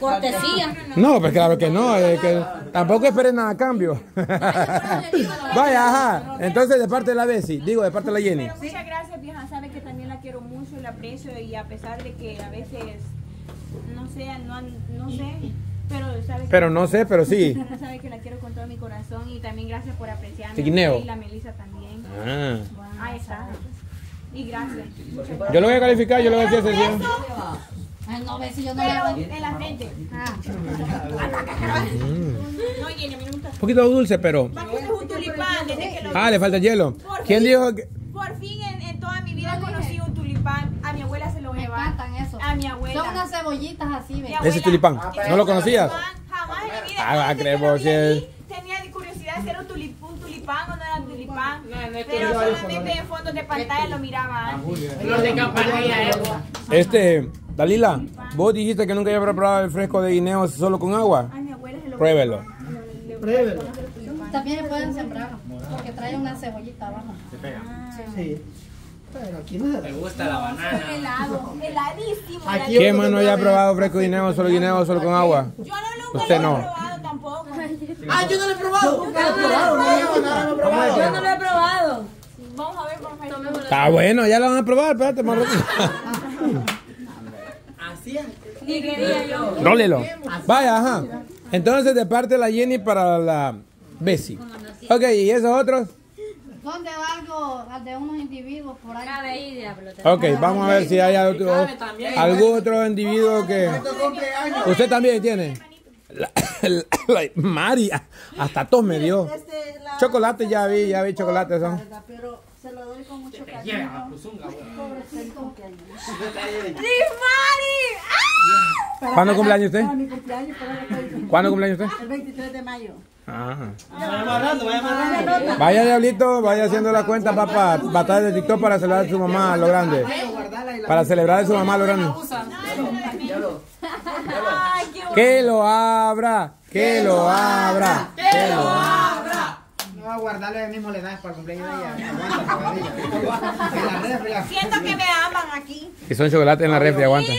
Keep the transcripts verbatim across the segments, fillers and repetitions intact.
Cortesía. No, pues claro que no. Eh, que tampoco esperen nada a cambio. Vaya, ajá. Entonces, de parte de la Bessy, digo, de parte de la Jenny. Pero muchas gracias, vieja. Sabe que también la quiero mucho, la aprecio. Y a pesar de que a veces, no sé, no, no sé. Pero, ¿sabe pero no sé, pero sí. Sabe que la quiero con todo mi corazón. Y también gracias por apreciarme. Signeo. Y la Melissa también. Ah, wow. Ahí está. Y gracias. Yo lo voy a calificar, yo lo voy a hacer sesión. Ay, no, Bessy, yo no pero le en la frente. Ah. No, Jenny, a mí no me gusta. Un poquito dulce, pero. Un tulipán, desde que lo ah, le falta hielo. Por ¿quién fin, dijo que... Por fin en, en toda mi vida no, conocí un tulipán. A mi abuela se lo llevaba. Me encantan eso. A mi abuela. Son unas cebollitas así, ¿ves? Ese tulipán. Ah, ¿no lo conocías? Jamás en mi vida. Ah, creo que tenía curiosidad si era un tulipán, un tulipán o no era un tulipán. No, no es pero solamente en fondos de pantalla lo miraba antes. Los de campanilla, eso. Este. Dalila, vos dijiste que nunca había preparado el fresco de guineo solo con agua. Ay, mi abuela se lo pruébelo. Pruébelo. También le pueden sembrar, porque trae una cebollita abajo. Se pega. Ah, sí. Pero aquí no me gusta la banana. Es helado, heladísimo. Heladísimo. ¿Quién más no había probado fresco de guineo solo guineo solo con agua? Yo no lo usted no. Probado tampoco. Ah, yo no lo he probado. Yo no lo he probado. Yo no lo he probado. Vamos a ver por favor. Está bueno, ya lo van a probar, espérate, Marlon. Ni quería yo. Rólelo. Vaya, ajá. Entonces, de parte de la Jenny para la Bessy. Ok, ¿y esos otros? Son de algo, de unos individuos por ahí. Ok, vamos a ver si hay algo, algún otro individuo que... ¿Usted también tiene? La, la, la, María, hasta tos me dio. Chocolate ya vi, ya vi chocolate son. Se lo doy con mucho cariño. ¿Cuándo cumpleaños usted? ¿Cuándo cumpleaños usted? El veintitrés de mayo. Ah. Vaya diablito, vaya haciendo la cuenta, papá. Batalla de TikTok para celebrar a su mamá a lo grande. Para celebrar a su mamá a lo grande. Que lo abra, que lo abra, que lo abra. No va a guardarle el mismo le das para el cumpleaños de ella. Siento que me aman aquí. Y son chocolates en la refri, aguanta.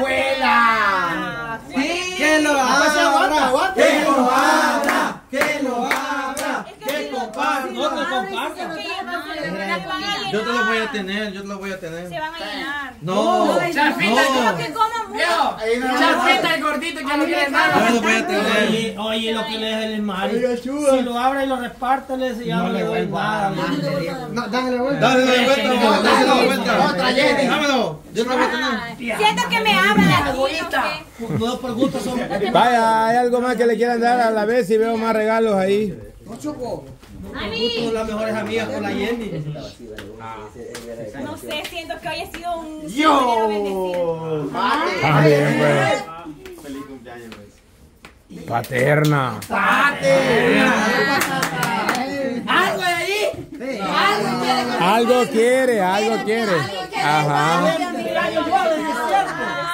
¡Huela! Sí. ¡Que lo abra! ¡Que lo abra! ¡Que lo abra! ¡Que compartan! ¡No te compartan! Yo te lo voy a tener, yo te lo voy a tener. Se van a llenar. No, Charpita, quiero que coman mucho. Charpita, el gordito que lo quiere más. Yo lo voy a tener. Oye, lo que le es el Mari. Si lo abra y lo repártales, ya no le doy nada. No, dámelo vuelta. Dámelo vuelta, dámelo vuelta. Otra Jenny. Dámelo. Yo no lo voy a tener. Siento que me abran la bolita. No, por gusto son. Vaya, hay algo más que le quieran dar a la vez y veo más regalos ahí. No chocó. Somos las mejores amigas con la Jenny. No sé, siento que hoy ha sido un yo bendecido. También, pues. Feliz cumpleaños, pues. Paterna. Paterna. ¿Algo de ahí? Algo quiere, algo quiere. Ajá.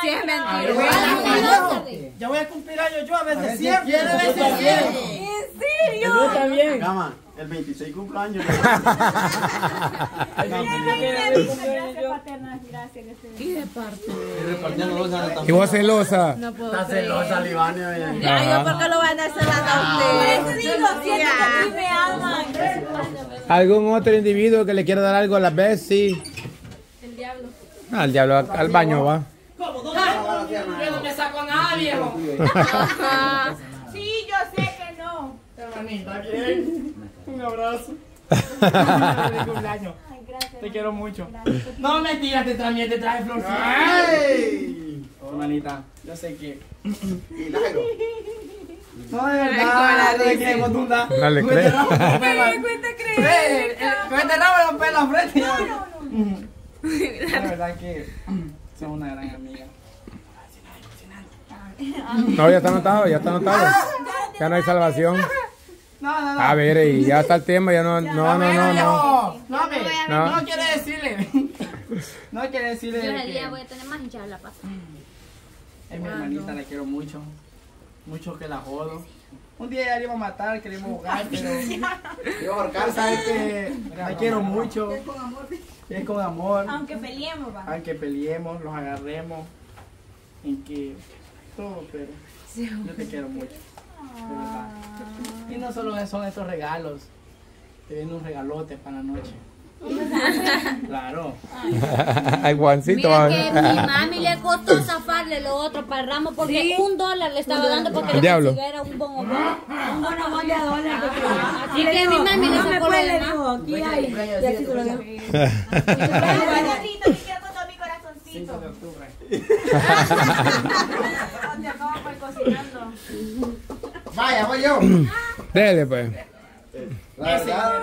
Sí, es mentira. Ya voy a cumplir años yo a veces siempre. ¿En serio? Yo también. El veintiséis cumpleaños. Y de parte. Y vos celosa. No puedo. Está celosa, Libania. Ya, yo porque lo van a hacer a usted. Por eso digo, siento que sí me aman. ¿Algún otro individuo que le quiera dar algo a la Bessy? El diablo. Ah, el diablo al baño va. ¿Cómo? ¿Dónde? Yo no me saco a nada, viejo. Sí, yo sé que no. Hermanita, ¿quién? Un abrazo. Feliz cumpleaños. Ay, gracias. Te quiero mucho. Gracias. No mentiras, te traje, te traje florcitas. Ay, hermanita, yo sé que. Milagro. No, de verdad, no le creemos, Tunda. No le creemos. Me derramo los pelos frente. No, no, no. La verdad que son una gran amiga. No, ya está anotado, ya está anotado. Ya no hay salvación. No, no, no. A ver, y ya está el tema, ya no, ya, no, no, no, no, no, no, no, no, no quiere decirle, no quiere decirle. Yo el día voy a tener más hinchada la pasta. Es mi hermanita, la quiero mucho, mucho que la jodo. Un día ya le iba a matar, queremos jugar, pero yo ahorcar, sabes que la quiero mucho. Es con amor. Es con amor. Aunque peleemos, va. Aunque peleemos, los agarremos. en que todo, pero sí, yo te quiero mucho. Ah. Y no solo son estos regalos, te vienen unos regalotes para la noche. Claro. Ay, Juancito. Mira que mi mami le costó zafarle lo otro para el ramo porque ¿sí? un dólar le estaba dando porque le consiguiera un bonobón. Un bonobón de dólar. Así que mi mami le sacó lo demás. Aquí hay. Y así se lo dejo. Mi quiero con todo mi corazoncito. cinco de octubre. Te acabo por cocinando. Vaya, voy yo. Dele, pues. La verdad.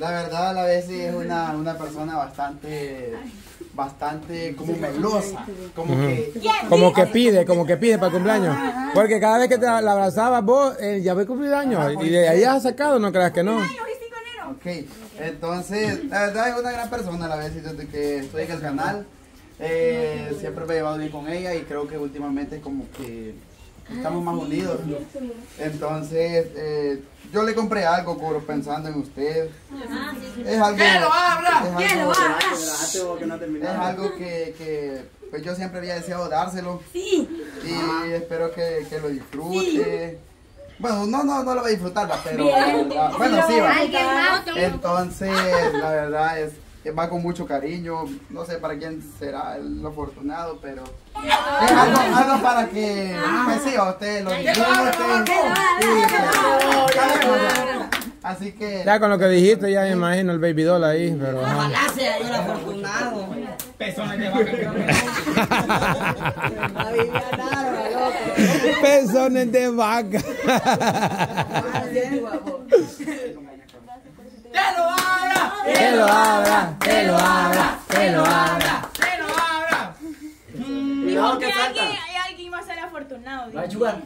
La verdad, la Bessy es una, una persona bastante, bastante como melosa, como que, como que pide, como que pide para el cumpleaños. Porque cada vez que te la abrazabas vos, eh, ya voy cumpleaños y de ahí has sacado, no creas que no. Ok, entonces, la verdad es una gran persona la Bessy desde que estoy en el canal. Eh, siempre me he llevado bien con ella y creo que últimamente como que estamos más unidos. Entonces, eh, yo le compré algo, coro, pensando en usted. Ajá, sí, sí. Es algo, ¿qué lo abra? ¿Qué lo abra? Es algo que, que pues yo siempre había deseado dárselo. Sí. Y ah. espero que, que lo disfrute. Sí. Bueno, no, no, no lo va a disfrutar, pero la, bueno, sí va. Entonces, la verdad es que va con mucho cariño. No sé para quién será el afortunado, pero es algo, algo para que pues sí, a ustedes lo disfruten. Así que ya con lo que dijiste ya me imagino el baby doll ahí, pero ojalá sea yo el afortunado. Pezones de vaca. Pezones de vaca. ¡Te lo abra! ¡Te lo abra! ¡Te lo abra! ¡Te lo abra! ¡Te lo abra! Dijo que alguien, alguien va a ser afortunado. Va a ayudar.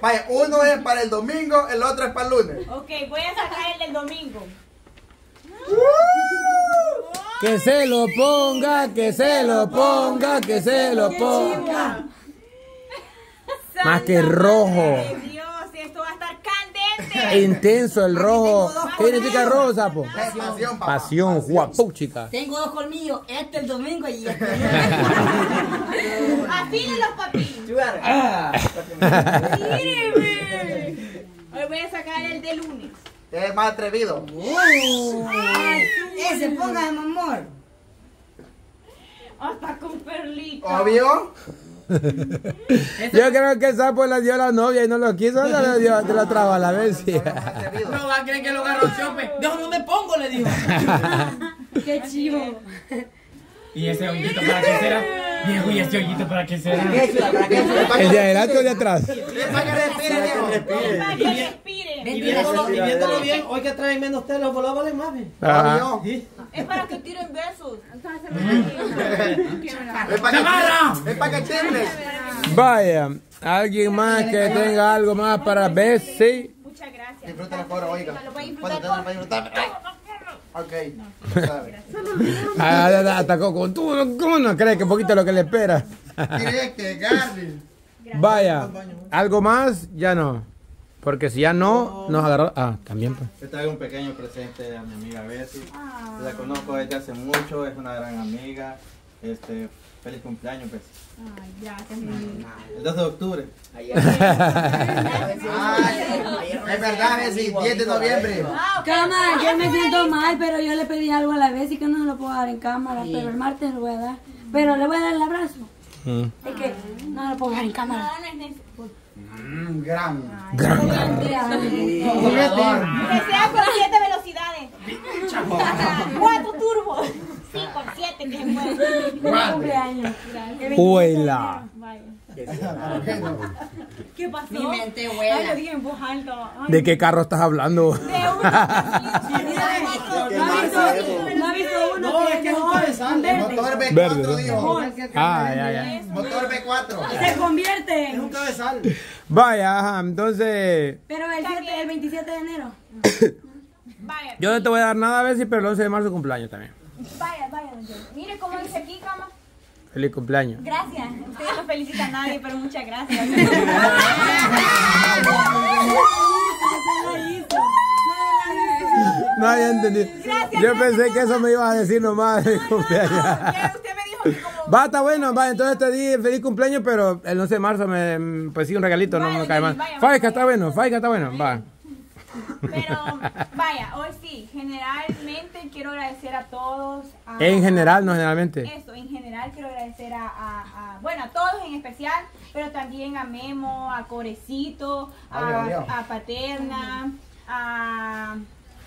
Vaya, uno es para el domingo, el otro es para el lunes. Ok, voy a sacar el del domingo. Que se lo ponga, que se lo ponga, que se lo ponga. Más que rojo. Intenso el rojo. ¿Qué significa el rojo, sapo? Pasión, pasión, guapo, chica. Tengo dos colmillos, este el domingo y este. Afilen los papillos. Hoy voy a sacar el de lunes. Es más atrevido. Ese ponga de amor. Hasta con perlita. Obvio. Yo creo que el sapo la dio la novia y no lo quiso, no le dio, te la traba a la vez. No va a creer que lo agarró chope. Déjame donde pongo, le dijo. Qué chivo. ¿Y ese hoyito para qué será? Viejo, ¿y ese hoyito para qué será? ¿El de adelante o de atrás? Para que respire, viejo. Para que respire. Y viéndolo bien, hoy que traen menos tela, los bolos valen más, ¿eh? Es para que tiren besos. Es para que, es para que tiren. Vaya, alguien más que tenga algo más para Bessy. Muchas gracias. Disfrútalo, coro, oiga. Lo voy a disfrutar. Lo voy a disfrutar. Ok, atacó con tú, ¿cómo no crees que poquito lo que le espera? Vaya, algo más, ya no. Porque si ya no, nos agarró. Ah, también pues. Yo traigo un pequeño presente a mi amiga Bessy. La conozco desde hace mucho, es una gran amiga. Este, feliz cumpleaños, Bessy. Ay, gracias, mi amiga. El doce de octubre. Ayer. Es verdad, Bessy, diez de noviembre. Cámara, yo me siento mal, pero yo le pedí algo a la Bessy que no se lo puedo dar en cámara, pero el martes lo voy a dar. Pero le voy a dar el abrazo. Es que no lo puedo dar en cámara. Mmm, gran. Gran. Que sea con siete velocidades. Cuatro turbos. cinco, siete, que muere. Cumpleaños. Huela. ¿Qué pasó? Mi mente huela. ¿De qué carro estás hablando? De uno. No ha visto uno. No, es que es motor B cuatro. Ah, ya, ya. Motor B cuatro. Se convierte. Es un cabezal. Vaya, ajá, entonces. Pero el veintisiete de enero. Vaya. Yo no te voy a dar nada a Bessy, pero el once de marzo cumpleaños también. Vaya, vaya, don Jenny. Mire cómo dice aquí, cama. Feliz cumpleaños. Gracias. Ustedes no felicitan a nadie, pero muchas gracias. No se la hizo. No había entendido. Gracias, yo pensé que eso me iba a decir nomás. No, no, cumpleaños. No, usted me dijo que como... Va, está bueno. Va, entonces te di feliz cumpleaños, pero el once de marzo me... Pues sí, un regalito, vaya, no me cae mal. Faika está bueno, Faika está bueno. Va. Pero vaya, hoy sí, generalmente quiero agradecer a todos. A, en general, no generalmente. Eso, en general quiero agradecer a, a, a, bueno, a todos en especial, pero también a Memo, a Corecito, a, a Paterna, a,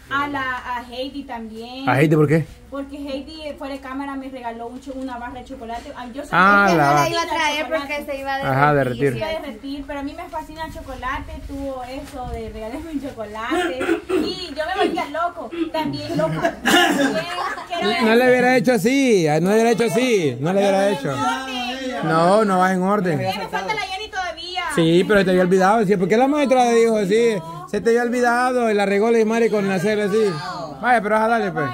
a, la, a Heidi también. ¿A Heidi por qué? Porque Heidi fuera de cámara me regaló un, una barra de chocolate. Yo ah, que la no la iba a traer porque se iba a derretir. Ajá, derretir. Se iba a derretir, pero a mí me fascina el chocolate. Tuvo eso de regalarme un chocolate. Y yo me volvía loco. También loco. También, no le hubiera hecho así. No le hubiera hecho así. No le hubiera hecho. No, no va en orden. Me falta la Jenny todavía. Sí, pero te había olvidado. ¿Sí? ¿Por qué la maestra dijo así? No. Se te había olvidado. Y la regó la madre con hacer así. Vaya, pero vas a darle, pues.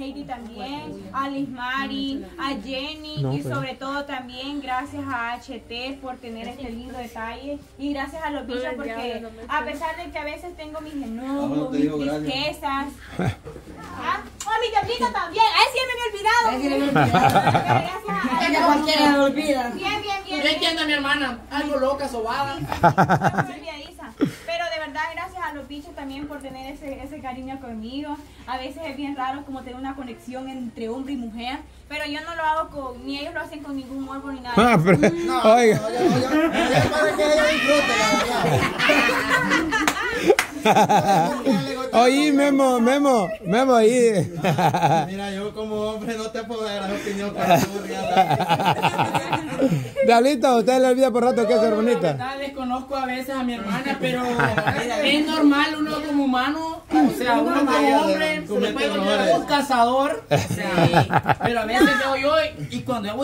Heidi también, a Liz Mari, a Jenny no, y sobre todo también gracias a H T por tener este lindo detalle y gracias a los bichos porque a pesar de que a veces tengo mis enojos, mis tristezas, ¿ah? Oh, mi diablito también, a él sí me había olvidado. Gracias a olvida. Bien, bien, bien. Yo entiendo a mi hermana, algo loca, sobada. Pero de verdad, gracias a los bichos también por tener ese, ese cariño conmigo. A veces es bien raro como tener una conexión entre hombre y mujer, pero yo no lo hago con, ni ellos lo hacen con ningún morbo ni nada. Ah, pero, mm. No, oiga. No, yo, yo, yo, yo para que ella disfrute, la verdad. Oye, Memo, Memo, Memo, ahí. No, mira, yo como hombre no te puedo dar la opinión para tu realidad. Diablito, usted le olvida por rato que es hermanita. No, desconozco a veces a mi hermana, pero es normal uno como humano, o sea, uno como hombre, se le puede volver un cazador, o sea, pero a veces veo yo y cuando yo voy